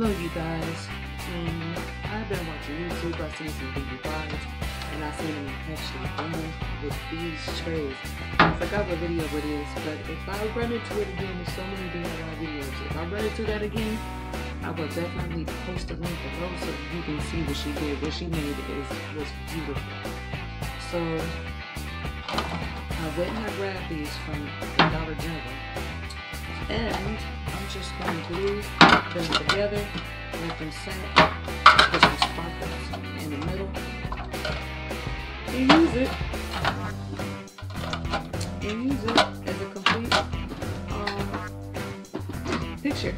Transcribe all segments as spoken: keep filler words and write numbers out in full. Hello you guys, um, I've been watching YouTube, I've seen some big vlogs, and I've seen them actually done with these trays. I forgot what video it is, but if I run into it again, there's so many D I Y videos. If I run into that again, I will definitely post a link below so you can see what she did. What she made is was beautiful. So, I went and I grabbed these from the Dollar General, and I'm just going to glue them together, let them set, put some sparkles in the middle, and use it, and use it as a complete um, picture.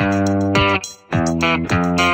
Thank you.